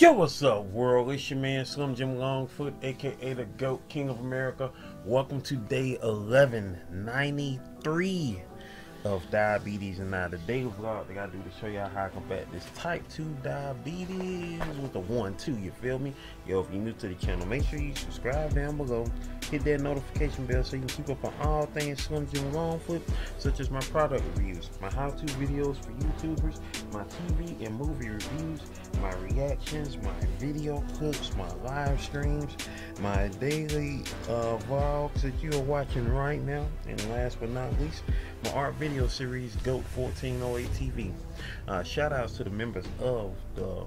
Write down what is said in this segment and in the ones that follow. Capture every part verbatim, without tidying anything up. Yo, what's up, world? It's your man Slim Jim Longfoot, aka the GOAT, King of America. Welcome to day eleven ninety-three of Diabetes and Now. The day vlog that I do to show y'all how I combat this type two diabetes with a one two, you feel me? Yo, if you're new to the channel, make sure you subscribe down below. Hit that notification bell so you can keep up on all things Slim Jim Longfoot, such as my product reviews, my how-to videos for YouTubers, my T V and movie reviews, my reactions, my video clips, my live streams, my daily uh, vlogs that you are watching right now, and last but not least, my art video series, Goat fourteen oh eight T V. Uh, shout outs to the members of the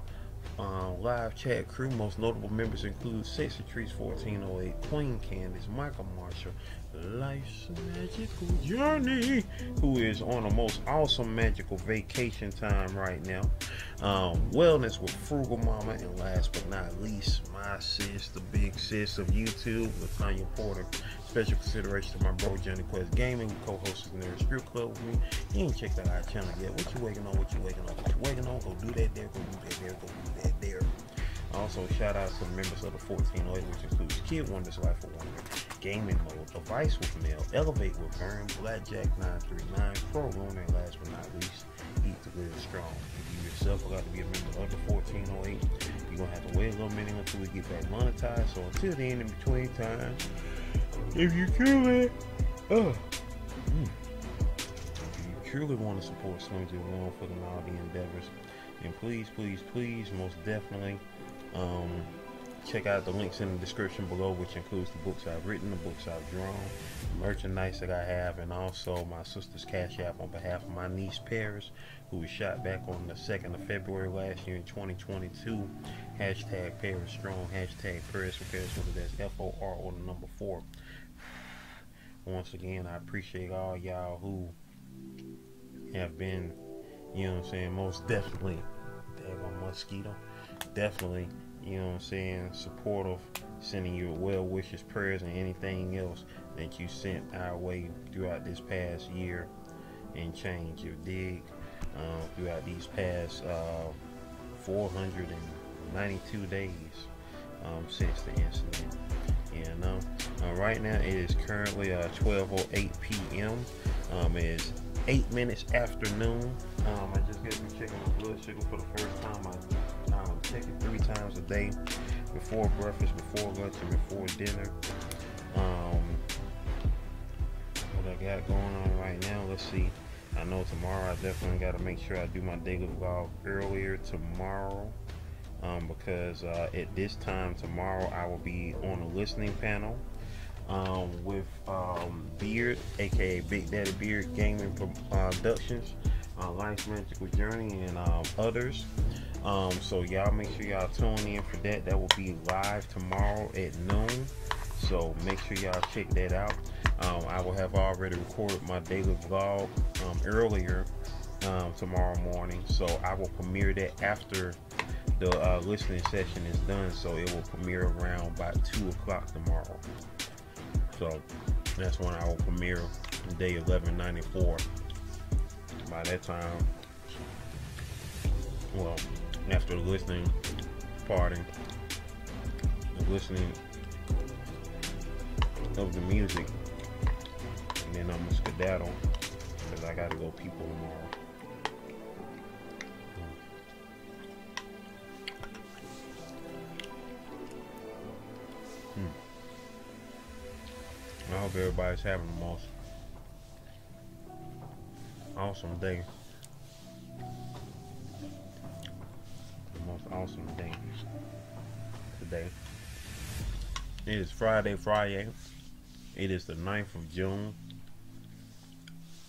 Uh, live chat crew. Most notable members include Sassy Trees fourteen oh eight, Queen Candice, Michael Marshall, Life's Magical Journey, who is on a most awesome magical vacation time right now, um, Wellness with Frugal Mama, and last but not least, my sis, the big sis of YouTube, Latonya Porter. Special consideration to my bro Johnny Quest Gaming, who co-hosts the Nerd Script Club with me. You ain't checked out our channel yet. What you waiting on? What you waiting on? What you waiting on? Go do that there. Go do that there. Go do that there. Also, shout out to the members of the fourteen oh eight, which includes Kid Wonder's Life of Wonder, Gaming Mode, Device with Mail, Elevate with Burn, Blackjack nine three nine, Pro Luna, and last but not least, Eat to Live Strong. If you yourself would like to be a member of the fourteen oh eight, you're going to have to wait a little minute until we get that monetized. So until then, in between time, if you truly, oh, mm, if you truly want to support Slim Jim Longfoot and all the endeavors, then please, please, please, most definitely, um, check out the links in the description below, which includes the books I've written, the books I've drawn, merchandise that I have, and also my sister's Cash App on behalf of my niece Paris, who was shot back on the second of February last year in twenty twenty-two. Hashtag Paris Strong, hashtag Paris for Paris, that's F O R on the number four. Once again, I appreciate all y'all who have been, you know what I'm saying, most definitely, daggone mosquito, definitely, you know what I'm saying, supportive, sending you well wishes, prayers, and anything else that you sent our way throughout this past year and change, you dig, uh, throughout these past uh, four hundred ninety-two days um, since the incident. You know, uh, right now it is currently uh, twelve oh eight P M Um, it is eight minutes after noon. Um, I just got to be checking my blood sugar for the first time. I um, check it three times a day, before breakfast, before lunch, and before dinner. Um, what I got going on right now? Let's see. I know tomorrow I definitely got to make sure I do my daily vlog earlier tomorrow. Um, because uh, at this time tomorrow I will be on a listening panel um, with um, Beard, aka Big Daddy Beard Gaming Productions, uh, Life's Magical Journey, and um, others. Um, so y'all make sure y'all tune in for that. That will be live tomorrow at noon. So make sure y'all check that out. Um, I will have already recorded my daily vlog um, earlier um, tomorrow morning. So I will premiere that after the uh, listening session is done, so it will premiere around about two o'clock tomorrow. So that's when I will premiere day eleven ninety-four. By that time, well, after the listening, parting, the listening of the music, and then I'm gonna skedaddle because I gotta go people tomorrow. I hope everybody's having the most awesome day. The most awesome day today. It is Friday, Friday. It is the ninth of June,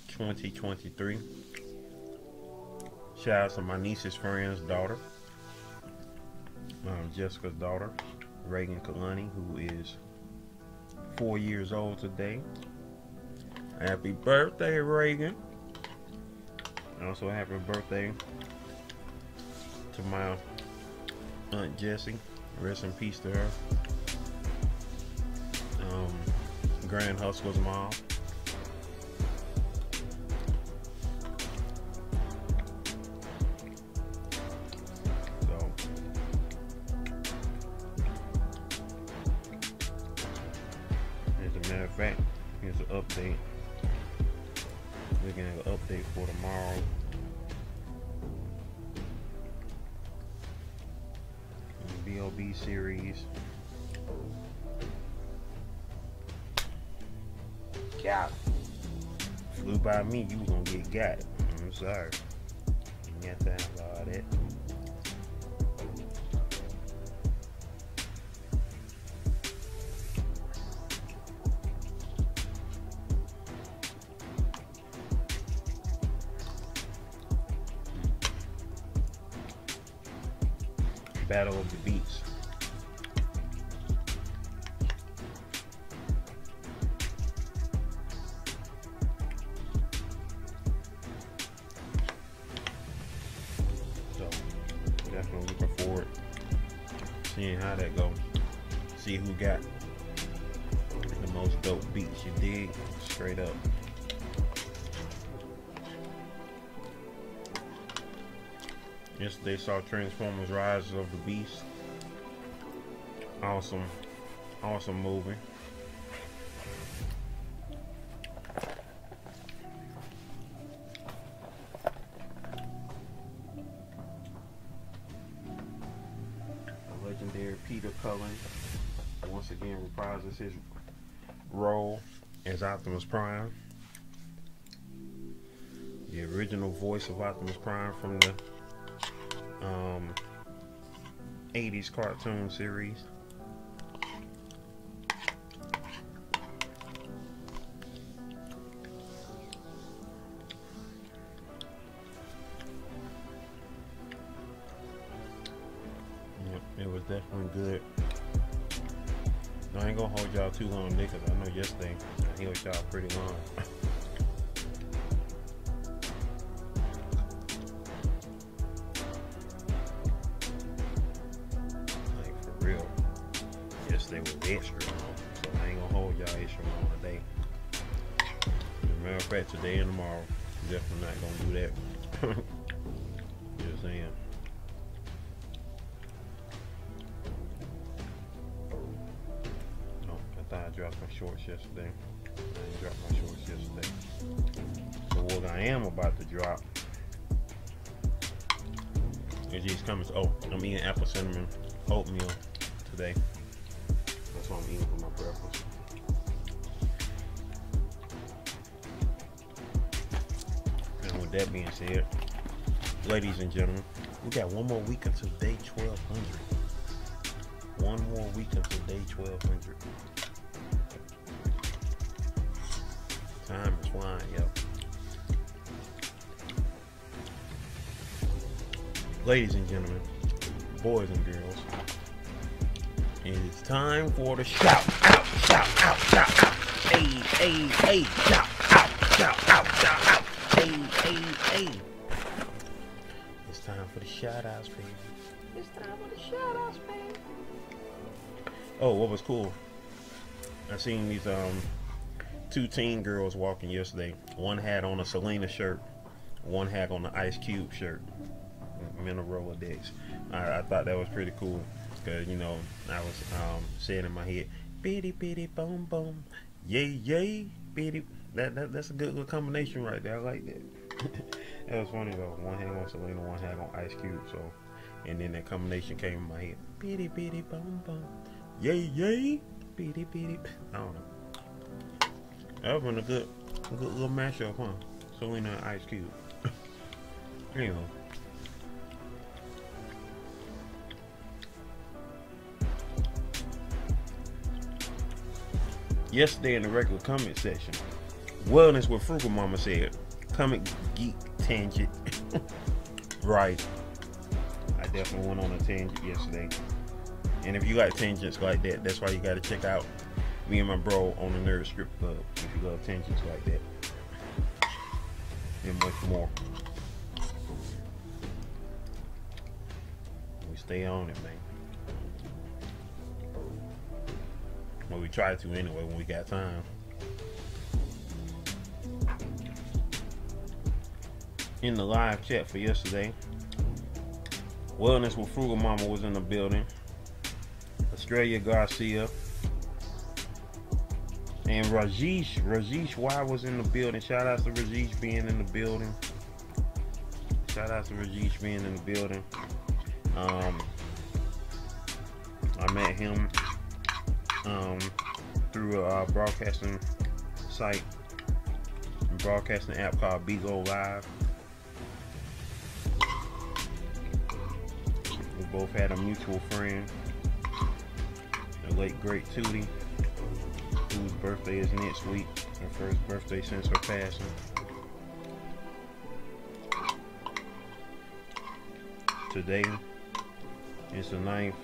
twenty twenty-three. Shout out to my niece's friend's daughter, um, Jessica's daughter, Reagan Kalani, who is four years old today. Happy birthday, Reagan. And also happy birthday to my Aunt Jessie. Rest in peace to her. Um, Grand Hustler's mom. So fact, here's an update. We're gonna have an update for tomorrow. B O B series. Got it. Flew by me, you was gonna get got it. I'm sorry. You got time for all that. Battle of the Beats. So definitely looking forward to seeing how that goes. See who got the most dope beats, you dig? Straight up. Yesterday saw Transformers Rise of the Beast. Awesome, awesome movie. The legendary Peter Cullen once again reprises his role as Optimus Prime. The original voice of Optimus Prime from the Um, eighties cartoon series. It was definitely good. I ain't gonna hold y'all too long, because I know yesterday I held y'all pretty long. Extra long, so I ain't gonna hold y'all extra long today. As a matter of fact, today and tomorrow, I'm definitely not gonna do that. Just saying. Oh, I thought I dropped my shorts yesterday. I didn't drop my shorts yesterday. So what I am about to drop is these comments. Oh, I'm eating apple cinnamon oatmeal today. That's what I'm eating for my breakfast. And with that being said, ladies and gentlemen, we got one more week until day twelve hundred. One more week until day twelve hundred. Time is flying, yo. Ladies and gentlemen, boys and girls, it is time for the shout out, shout out, shout out, hey, hey, hey, shout out, shout out, shout out, hey, hey, hey. It's time for the shout outs, baby. It's time for the shout outs, baby. Oh, what was cool? I seen these um two teen girls walking yesterday. One had on a Selena shirt, one had on the Ice Cube shirt. I'm in a Rolodex. I, I thought that was pretty cool. Cause you know, I was um, saying in my head, bitty bitty boom boom, yay yay bitty. That, that that's a good little combination right there. I like that. That was funny though. One hand on Selena, one hand on Ice Cube. So, and then that combination came in my head, bitty bitty boom boom, yay yay bitty bitty. I don't know. That was a good, a good little mashup, huh? Selena and Ice Cube. Anyway. Yesterday in the regular comment section, Wellness with Frugal Mama said, comic geek tangent. Right. I definitely went on a tangent yesterday. And if you like tangents like that, that's why you got to check out me and my bro on the Nerd Script Club. If you love tangents like that. And much more. We stay on it, man. Well, we try to anyway when we got time. In the live chat for yesterday, Wellness with Frugal Mama was in the building. Australia Garcia, And Rajesh, Rajesh Y was in the building. Shout out to Rajesh being in the building. Shout out to Rajesh being in the building. Um, I met him um, through a uh, broadcasting site, a broadcasting app called Beagle Live. We both had a mutual friend, the late great Tootie, whose birthday is next week, her first birthday since her passing. Today is the ninth.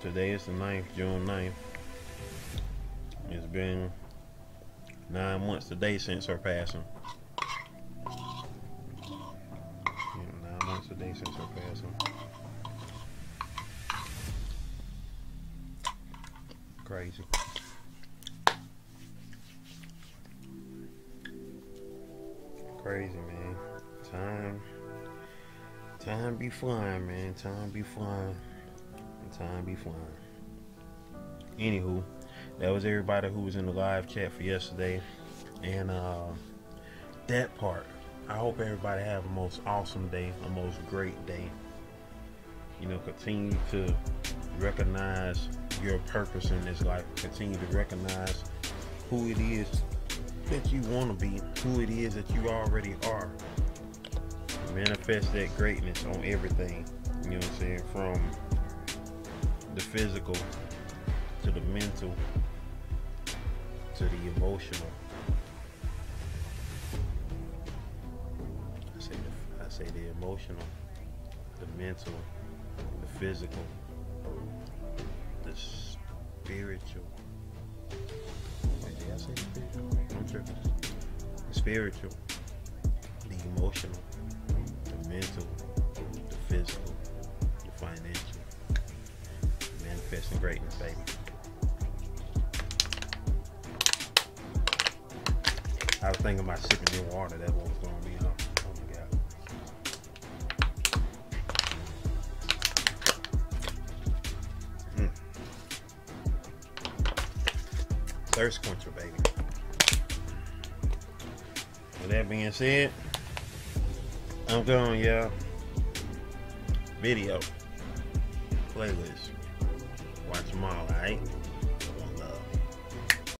Today is the ninth, June ninth. It's been nine months today since her passing. Yeah, nine months today since her passing. Crazy. Crazy, man. Time. Time be flying, man. Time be flying. Time be flying. Anywho, that was everybody who was in the live chat for yesterday. And uh, that part, I hope everybody have a most awesome day, a most great day. You know, continue to recognize your purpose in this life. Continue to recognize who it is that you want to be, who it is that you already are. Manifest that greatness on everything, you know what I'm saying, from the physical to the mental to the emotional. I say the, I say the emotional, the mental, the physical, the spiritual. Wait, did I say spiritual? I'm tripping. The spiritual, the emotional, mental, the physical, the financial. Manifesting greatness, baby. I was thinking about sipping your water. That's what was going to be on. Oh my God. Mm. Thirst quencher, baby. With that being said, I'm going, y'all. Video. Playlist. Watch them all, alright?